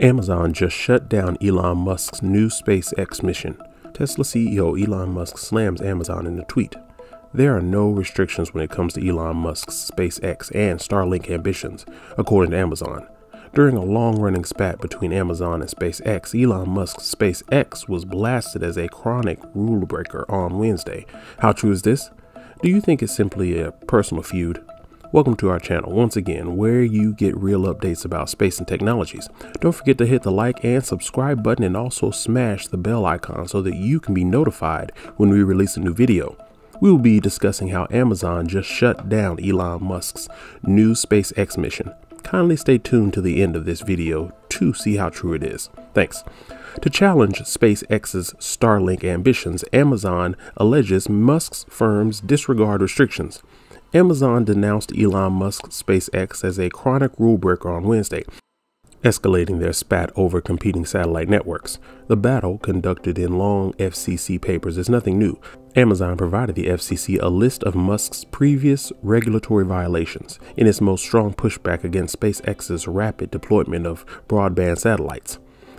Amazon just shut down Elon Musk's new SpaceX mission. Tesla CEO Elon Musk slams Amazon in a tweet. There are no restrictions when it comes to Elon Musk's SpaceX and Starlink ambitions, according to Amazon. During a long-running spat between Amazon and SpaceX, Elon Musk's SpaceX was blasted as a chronic rule breaker on Wednesday. How true is this? Do you think it's simply a personal feud? Welcome to our channel once again, where you get real updates about space and technologies. Don't forget to hit the like and subscribe button, and also smash the bell icon so that you can be notified when we release a new video. We will be discussing how Amazon just shut down Elon Musk's new SpaceX mission. Kindly stay tuned to the end of this video to see how true it is. Thanks. To challenge SpaceX's Starlink ambitions, Amazon alleges Musk's firms disregard restrictions. Amazon denounced Elon Musk's SpaceX as a chronic rule breaker on Wednesday, escalating their spat over competing satellite networks. The battle, conducted in long FCC papers, is nothing new. Amazon provided the FCC a list of Musk's previous regulatory violations in its most strong pushback against SpaceX's rapid deployment of broadband satellites.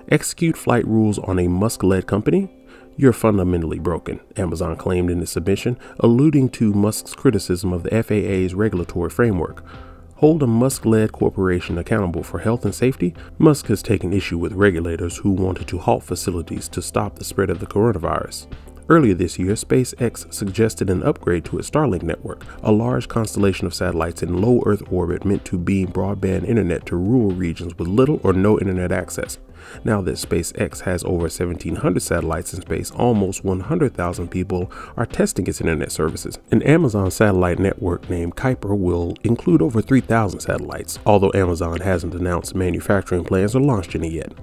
Execute flight rules on a Musk-led company? You're fundamentally broken, Amazon claimed in its submission, alluding to Musk's criticism of the FAA's regulatory framework. Hold a Musk-led corporation accountable for health and safety? Musk has taken issue with regulators who wanted to halt facilities to stop the spread of the coronavirus. Earlier this year, SpaceX suggested an upgrade to its Starlink network, a large constellation of satellites in low Earth orbit meant to beam broadband internet to rural regions with little or no internet access. Now that SpaceX has over 1,700 satellites in space, almost 100,000 people are testing its internet services. An Amazon satellite network named Kuiper will include over 3,000 satellites, although Amazon hasn't announced manufacturing plans or launched any yet.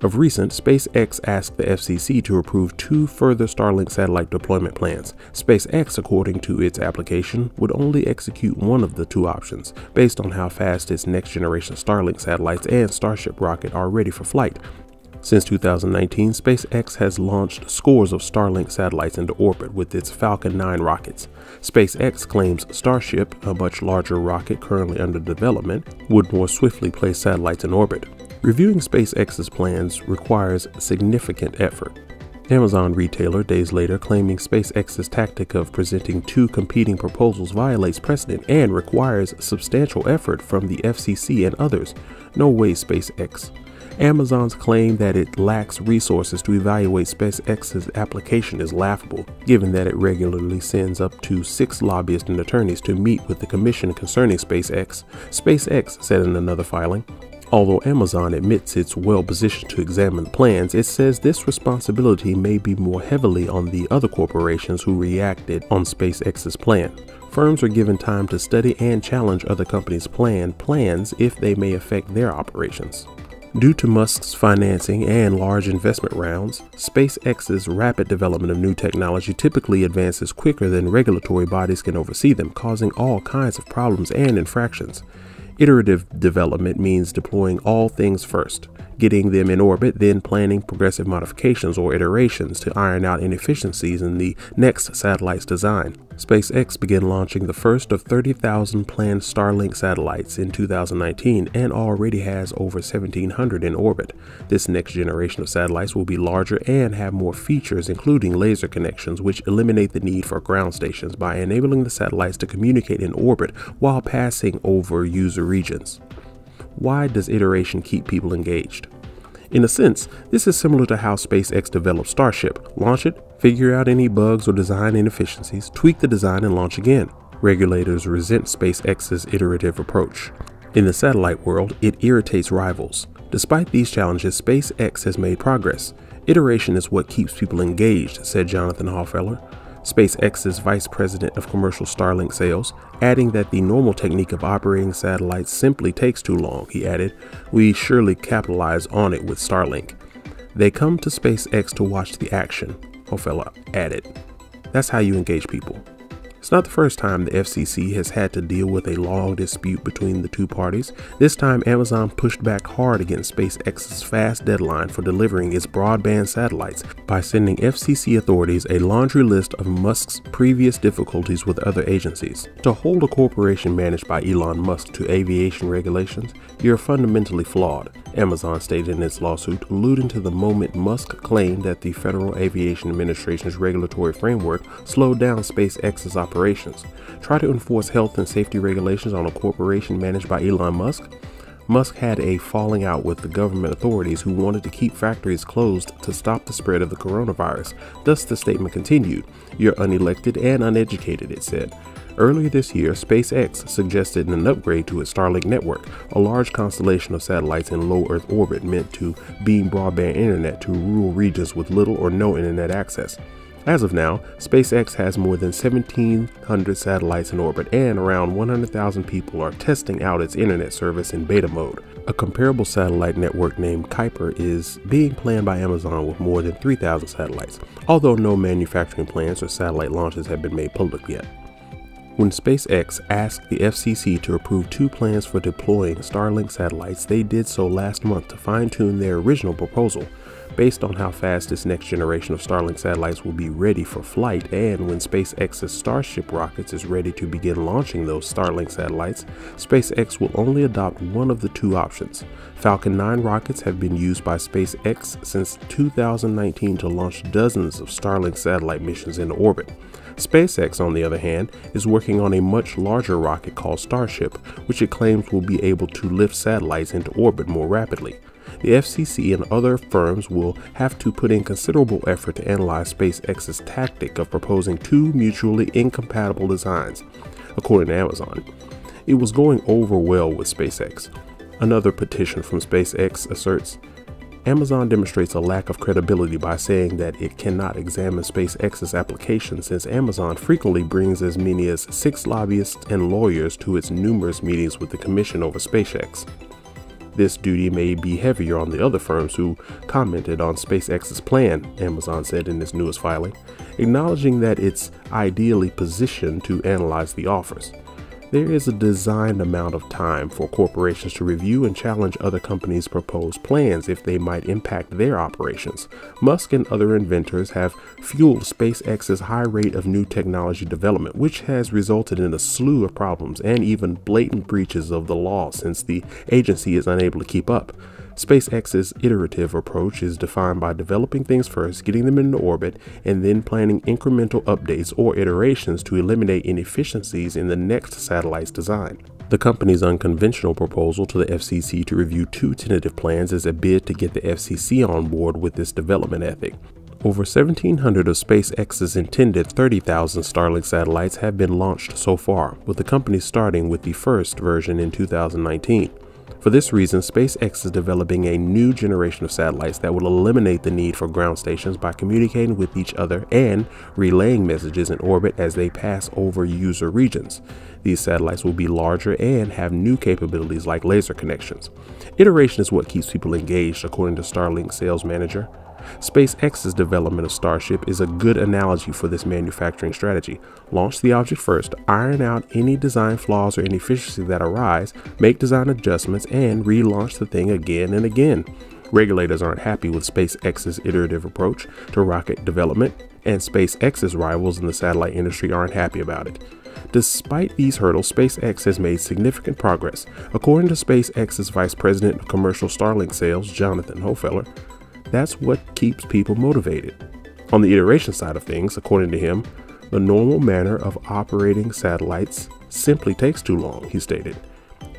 Of recent, SpaceX asked the FCC to approve two further Starlink satellite deployment plans. SpaceX, according to its application, would only execute one of the two options, based on how fast its next-generation Starlink satellites and Starship rocket are ready for flight. Since 2019, SpaceX has launched scores of Starlink satellites into orbit with its Falcon 9 rockets. SpaceX claims Starship, a much larger rocket currently under development, would more swiftly place satellites in orbit. Reviewing SpaceX's plans requires significant effort. Amazon retailer days later claiming SpaceX's tactic of presenting two competing proposals violates precedent and requires substantial effort from the FCC and others. No way, SpaceX. Amazon's claim that it lacks resources to evaluate SpaceX's application is laughable, given that it regularly sends up to 6 lobbyists and attorneys to meet with the commission concerning SpaceX, SpaceX said in another filing. Although Amazon admits it's well-positioned to examine the plans, it says this responsibility may be more heavily on the other corporations who reacted on SpaceX's plan. Firms are given time to study and challenge other companies' plans if they may affect their operations. Due to Musk's financing and large investment rounds, SpaceX's rapid development of new technology typically advances quicker than regulatory bodies can oversee them, causing all kinds of problems and infractions. Iterative development means deploying all things first, getting them in orbit, then planning progressive modifications or iterations to iron out inefficiencies in the next satellite's design. SpaceX began launching the first of 30,000 planned Starlink satellites in 2019 and already has over 1,700 in orbit. This next generation of satellites will be larger and have more features, including laser connections, which eliminate the need for ground stations by enabling the satellites to communicate in orbit while passing over user regions. Why does iteration keep people engaged? In a sense, this is similar to how SpaceX developed Starship. Launch it, figure out any bugs or design inefficiencies, tweak the design, and launch again. Regulators resent SpaceX's iterative approach. In the satellite world, it irritates rivals. Despite these challenges, SpaceX has made progress. Iteration is what keeps people engaged, said Jonathan Hofeller, SpaceX's vice president of commercial Starlink sales, adding that the normal technique of operating satellites simply takes too long. He added, "We surely capitalize on it with Starlink. They come to SpaceX to watch the action," Hofeller added. That's how you engage people. It's not the first time the FCC has had to deal with a long dispute between the two parties. This time, Amazon pushed back hard against SpaceX's fast deadline for delivering its broadband satellites by sending FCC authorities a laundry list of Musk's previous difficulties with other agencies. To hold a corporation managed by Elon Musk to aviation regulations, you're fundamentally flawed, Amazon stated in its lawsuit, alluding to the moment Musk claimed that the Federal Aviation Administration's regulatory framework slowed down SpaceX's operations. Try to enforce health and safety regulations on a corporation managed by Elon Musk? Musk had a falling out with the government authorities who wanted to keep factories closed to stop the spread of the coronavirus. Thus, the statement continued, "You're unelected and uneducated," it said. Earlier this year, SpaceX suggested an upgrade to its Starlink network, a large constellation of satellites in low Earth orbit meant to beam broadband internet to rural regions with little or no internet access. As of now, SpaceX has more than 1,700 satellites in orbit, and around 100,000 people are testing out its internet service in beta mode. A comparable satellite network named Kuiper is being planned by Amazon with more than 3,000 satellites, although no manufacturing plans or satellite launches have been made public yet. When SpaceX asked the FCC to approve two plans for deploying Starlink satellites, they did so last month to fine-tune their original proposal. Based on how fast this next generation of Starlink satellites will be ready for flight and when SpaceX's Starship rockets is ready to begin launching those Starlink satellites, SpaceX will only adopt one of the two options. Falcon 9 rockets have been used by SpaceX since 2019 to launch dozens of Starlink satellite missions into orbit. SpaceX, on the other hand, is working on a much larger rocket called Starship, which it claims will be able to lift satellites into orbit more rapidly. The FCC and other firms will have to put in considerable effort to analyze SpaceX's tactic of proposing two mutually incompatible designs, according to Amazon. It was going over well with SpaceX. Another petition from SpaceX asserts, Amazon demonstrates a lack of credibility by saying that it cannot examine SpaceX's application since Amazon frequently brings as many as 6 lobbyists and lawyers to its numerous meetings with the commission over SpaceX. This duty may be heavier on the other firms who commented on SpaceX's plan, Amazon said in its newest filing, acknowledging that it's ideally positioned to analyze the offers. There is a designed amount of time for corporations to review and challenge other companies' proposed plans if they might impact their operations. Musk and other inventors have fueled SpaceX's high rate of new technology development, which has resulted in a slew of problems and even blatant breaches of the law since the agency is unable to keep up. SpaceX's iterative approach is defined by developing things first, getting them into orbit, and then planning incremental updates or iterations to eliminate inefficiencies in the next satellite's design. The company's unconventional proposal to the FCC to review two tentative plans is a bid to get the FCC on board with this development ethic. Over 1,700 of SpaceX's intended 30,000 Starlink satellites have been launched so far, with the company starting with the first version in 2019. For this reason, SpaceX is developing a new generation of satellites that will eliminate the need for ground stations by communicating with each other and relaying messages in orbit as they pass over user regions. These satellites will be larger and have new capabilities like laser connections. Iteration is what keeps people engaged, according to Starlink sales manager. SpaceX's development of Starship is a good analogy for this manufacturing strategy. Launch the object first, iron out any design flaws or inefficiencies that arise, make design adjustments, and relaunch the thing again and again. Regulators aren't happy with SpaceX's iterative approach to rocket development, and SpaceX's rivals in the satellite industry aren't happy about it. Despite these hurdles, SpaceX has made significant progress. According to SpaceX's Vice President of Commercial Starlink Sales, Jonathan Hofeller, that's what keeps people motivated. On the iteration side of things, according to him, the normal manner of operating satellites simply takes too long, he stated.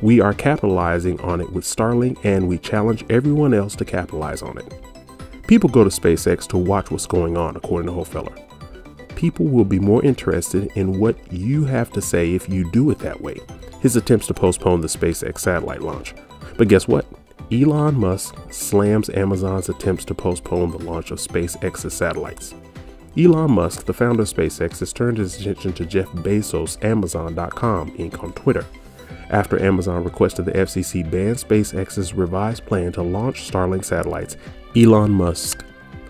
We are capitalizing on it with Starlink, and we challenge everyone else to capitalize on it. People go to SpaceX to watch what's going on, according to Hofeller. People will be more interested in what you have to say if you do it that way. His attempts to postpone the SpaceX satellite launch. But guess what? Elon Musk slams Amazon's attempts to postpone the launch of SpaceX's satellites. Elon Musk, the founder of SpaceX, has turned his attention to Jeff Bezos' Amazon.com Inc. on Twitter, after Amazon requested the FCC ban SpaceX's revised plan to launch Starlink satellites. Elon Musk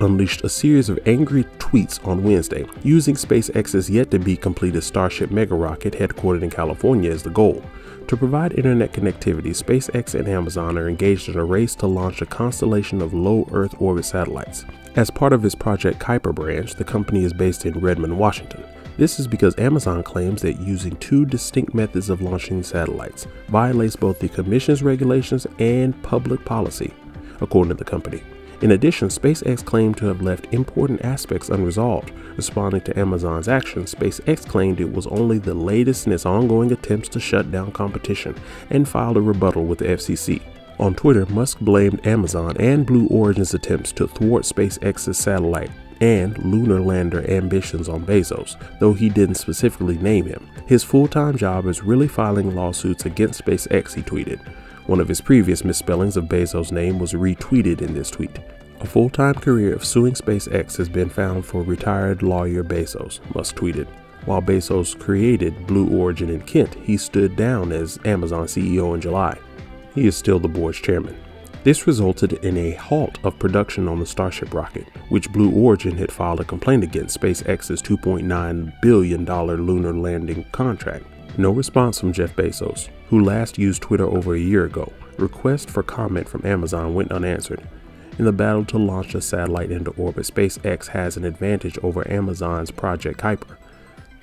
unleashed a series of angry tweets on Wednesday, using SpaceX's yet-to-be-completed Starship mega rocket headquartered in California as the goal. To provide internet connectivity, SpaceX and Amazon are engaged in a race to launch a constellation of low Earth orbit satellites. As part of its Project Kuiper branch, the company is based in Redmond, Washington. This is because Amazon claims that using two distinct methods of launching satellites violates both the Commission's regulations and public policy, according to the company. In addition, SpaceX claimed to have left important aspects unresolved. Responding to Amazon's actions, SpaceX claimed it was only the latest in its ongoing attempts to shut down competition and filed a rebuttal with the FCC. On Twitter, Musk blamed Amazon and Blue Origin's attempts to thwart SpaceX's satellite and lunar lander ambitions on Bezos, though he didn't specifically name him. His full-time job is really filing lawsuits against SpaceX, he tweeted. One of his previous misspellings of Bezos' name was retweeted in this tweet. A full-time career of suing SpaceX has been found for retired lawyer Bezos, Musk tweeted. While Bezos created Blue Origin in Kent, he stood down as Amazon CEO in July. He is still the board's chairman. This resulted in a halt of production on the Starship rocket, which Blue Origin had filed a complaint against SpaceX's $2.9 billion lunar landing contract. No response from Jeff Bezos, who last used Twitter over a year ago. Requests for comment from Amazon went unanswered. In the battle to launch a satellite into orbit, SpaceX has an advantage over Amazon's Project Kuiper.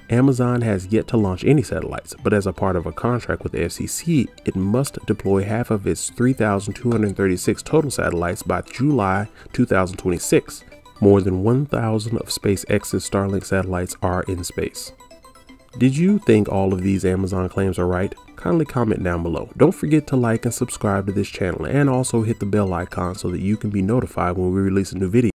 Amazon has yet to launch any satellites, but as a part of a contract with the FCC, it must deploy half of its 3,236 total satellites by July 2026. More than 1,000 of SpaceX's Starlink satellites are in space. Did you think all of these Amazon claims are right? Kindly comment down below. Don't forget to like and subscribe to this channel, and also hit the bell icon so that you can be notified when we release a new video.